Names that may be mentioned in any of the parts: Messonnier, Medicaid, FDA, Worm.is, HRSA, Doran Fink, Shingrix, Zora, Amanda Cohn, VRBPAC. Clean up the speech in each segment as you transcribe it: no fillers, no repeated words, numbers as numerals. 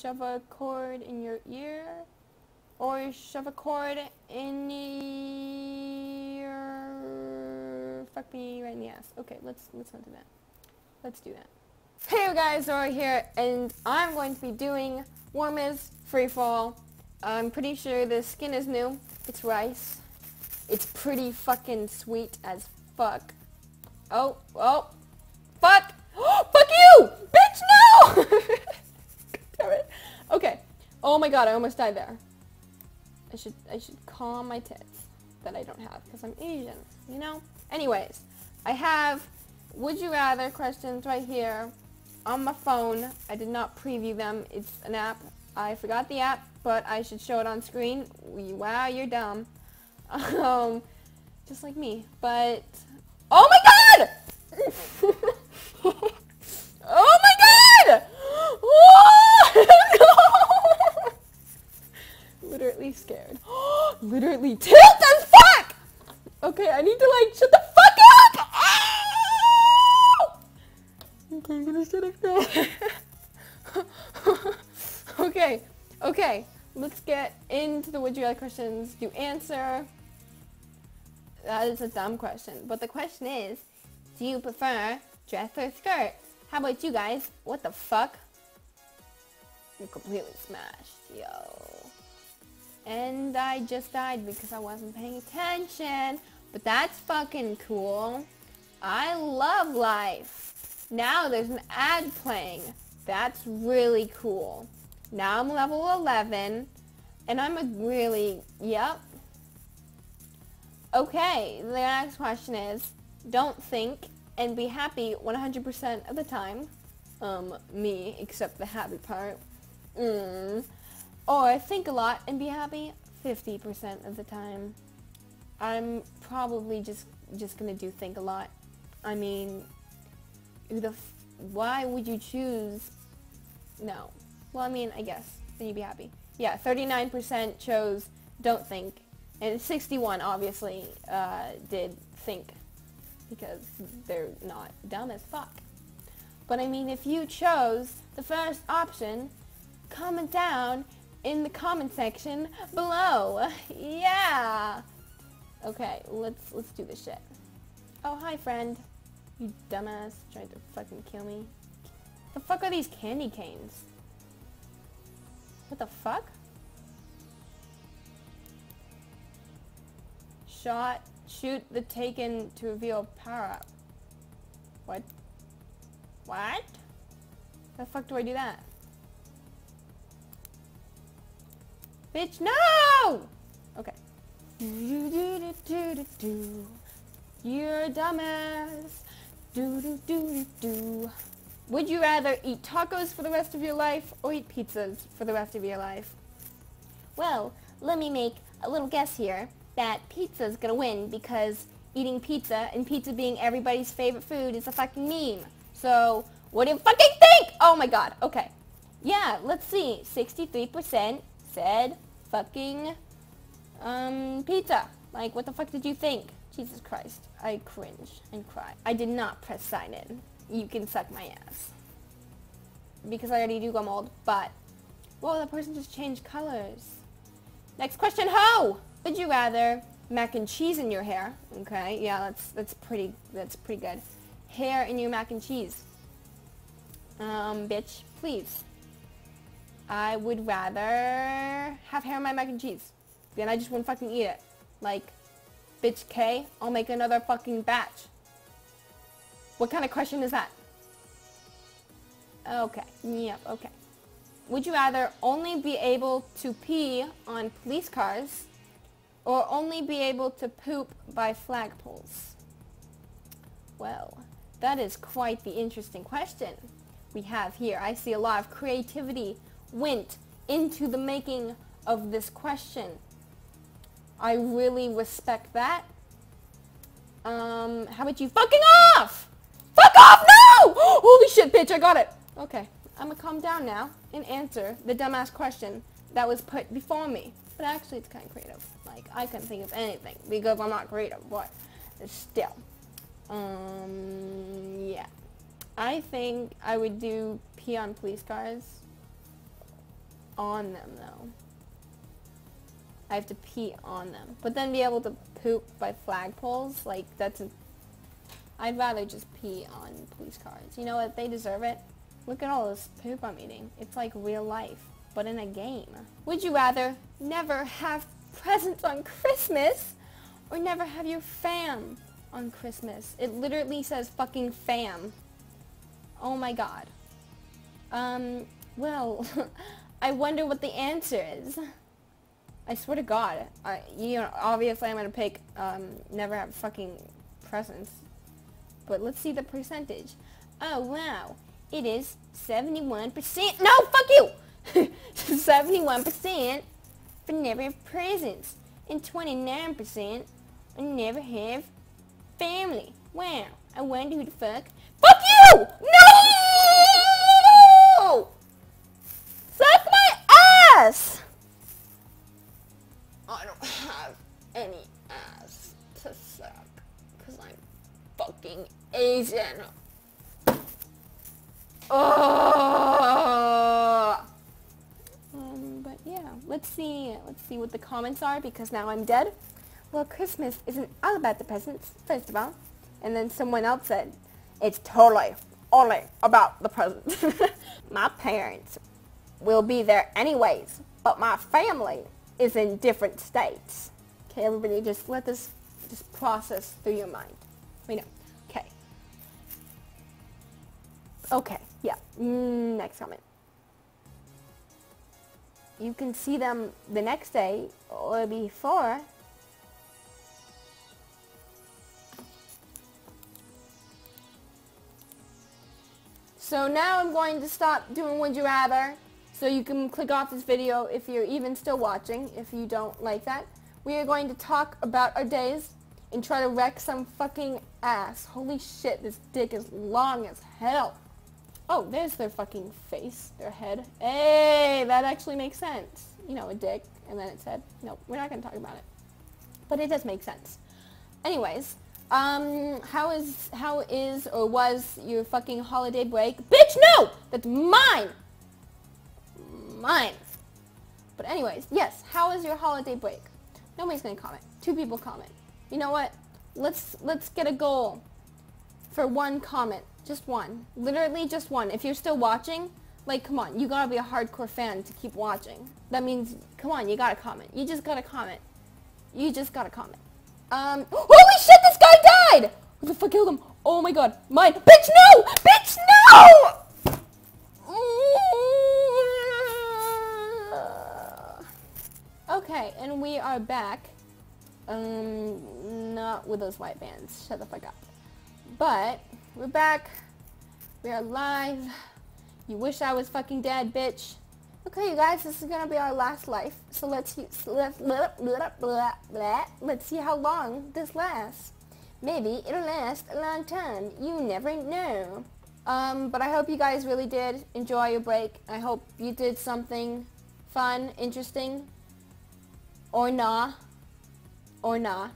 shove a cord in your ear, or shove a cord in your... fuck me right in the ass. Okay, let's not do that. Let's do that. Hey guys, Zora here, and I'm going to be doing Worm.is Freefall. I'm pretty sure this skin is new. It's rice. It's pretty fucking sweet as fuck. Oh, fuck! Fuck you! Bitch, no! Damn it. Okay. Oh my god, I almost died there. I should calm my tits that I don't have, because I'm Asian, you know? Anyways, I have would you rather questions right here on my phone. I did not preview them. It's an app. I forgot the app, but I should show it on screen. Wow, you're dumb. Just like me, but... Oh my god! Oh my god! Oh! No! Literally scared. Literally tilt as fuck! Okay, I need to like shut the fuck up! Oh! Okay, I'm gonna shut it down. Okay. Let's get into the would you rather questions. You answer. That is a dumb question, but the question is, do you prefer dress or skirt? How about you guys? What the fuck? You're completely smashed, yo. And I just died because I wasn't paying attention, but that's fucking cool. I love life. Now there's an ad playing. That's really cool. Now I'm level 11, and I'm a really, yep. Okay, the next question is, don't think and be happy 100% of the time. Me, except the happy part. Or think a lot and be happy 50% of the time. I'm probably just gonna do think a lot. I mean, why would you choose? No. Well, I mean, I guess, then you'd be happy. Yeah, 39% chose don't think. And 61 obviously did think, because they're not dumb as fuck. But I mean, if you chose the first option, comment down in the comment section below. Yeah. Okay, let's do this shit. Oh, hi friend. You dumbass tried to fucking kill me. The fuck are these candy canes? What the fuck? Shoot the Taken to reveal power-up. What? What? How the fuck do I do that? Bitch, no! Okay. Do-do-do-do-do-do. You're a dumbass. Do-do-do-do-do. Would you rather eat tacos for the rest of your life or eat pizzas for the rest of your life? Well, let me make a little guess here. That pizza's gonna win, because eating pizza and pizza being everybody's favorite food is a fucking meme. So, what do you fucking think? Oh my god, okay. Yeah, let's see. 63% said fucking pizza. Like, what the fuck did you think? Jesus Christ, I cringe and cry. I did not press sign in. You can suck my ass. Because I already do go mold, but... Whoa, that person just changed colors. Next question, ho! Would you rather mac and cheese in your hair? Okay, yeah, that's pretty good. Hair in your mac and cheese. Bitch, please. I would rather have hair in my mac and cheese. Then I just wouldn't fucking eat it. Like, bitch K, I'll make another fucking batch. What kind of question is that? Okay, yep, okay. Would you rather only be able to pee on police cars, or only be able to poop by flagpoles? Well, that is quite the interesting question we have here. I see a lot of creativity went into the making of this question. I really respect that. How about you fucking off? Fuck off now! Holy shit, bitch, I got it. Okay, I'm gonna calm down now and answer the dumbass question that was put before me. But actually, it's kind of creative. Like, I couldn't think of anything because I'm not creative, but still. Yeah. I think I would do pee on police cars. on them though. I have to pee on them. But then be able to poop by flagpoles, like that's a... I'd rather just pee on police cars. You know what? They deserve it. Look at all this poop I'm eating. It's like real life, but in a game. Would you rather never have presents on Christmas or never have your fam on Christmas? It literally says fucking fam. Oh my god. Well, I wonder what the answer is. I swear to god, you know, obviously I'm gonna pick, never have fucking presents. But let's see the percentage. Oh wow, it is 71%. No, fuck you! 71% for never have presents, and 29% for never have family. Wow, I wonder who the fuck. Fuck you! No! Suck my ass! I don't have any ass to suck, because I'm fucking Asian. Oh. But yeah, let's see what the comments are, because now I'm dead. Well, Christmas isn't all about the presents, first of all. And then someone else said, it's totally only about the presents. My parents will be there anyways, but my family is in different states. Okay, everybody, just let this just process through your mind. We know. Okay. Okay, yeah. Next comment. You can see them the next day or before. So now I'm going to stop doing Would You Rather, so you can click off this video if you're even still watching, if you don't like that. We are going to talk about our days and try to wreck some fucking ass. Holy shit, this dick is long as hell. Oh, there's their fucking face, their head. Hey, that actually makes sense. You know, a dick, and then its head. No, we're not going to talk about it. But it does make sense. Anyways. How is or was your fucking holiday break? Bitch, no! That's mine! Mine. But anyways, yes, how is your holiday break? Nobody's gonna comment. Two people comment. You know what? Let's get a goal for one comment. Just one. Literally just one. If you're still watching, like, come on, you gotta be a hardcore fan to keep watching. That means, come on, you gotta comment. You just gotta comment. You just gotta comment. Holy shit, this guy died! What the fuck killed him? Oh my god, mine. Bitch, no! Bitch, no! Okay, and we are back. Not with those white bands. Shut the fuck up. But, we're back. We are live. You wish I was fucking dead, bitch. Okay, you guys, this is gonna be our last life, so let's see how long this lasts. Maybe it'll last a long time. You never know. But I hope you guys really did enjoy your break. I hope you did something fun, interesting, or nah, or nah.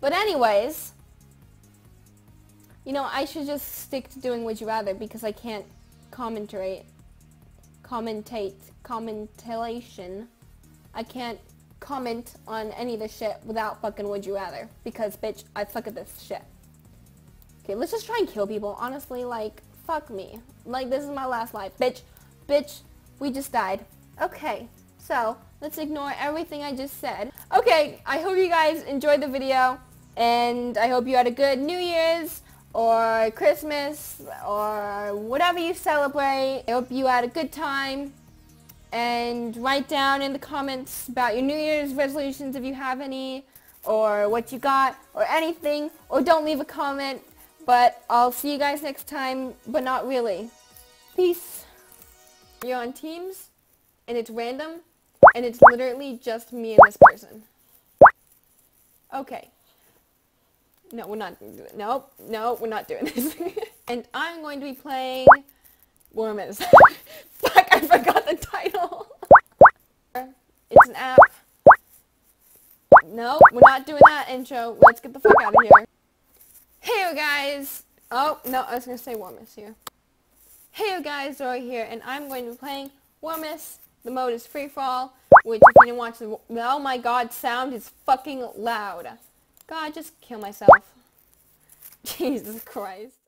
But anyways. You know, I should just stick to doing Would You Rather, because I can't commentate. I can't comment on any of this shit without fucking Would You Rather, because, bitch, I suck at this shit. Okay, let's just try and kill people. Honestly, like, fuck me. Like, this is my last life. Bitch, bitch, we just died. Okay, so, let's ignore everything I just said. Okay, I hope you guys enjoyed the video, and I hope you had a good New Year's, or Christmas, or whatever you celebrate. I hope you had a good time, and write down in the comments about your New Year's resolutions if you have any, or what you got, or anything, or don't leave a comment, but I'll see you guys next time, but not really. Peace. You're on Teams, and it's random, and it's literally just me and this person. Okay. No, we're not doing it. Nope. No, we're not doing this. And I'm going to be playing Worm.is. Fuck, I forgot the title. It's an app. No, we're not doing that intro. Let's get the fuck out of here. Hey, you guys. Oh, no, I was going to say Worm.is here. Hey guys, Zora here, and I'm going to be playing Worm.is. The mode is free for all, which if you didn't watch the oh my god, sound is fucking loud. God, just kill myself. Jesus Christ.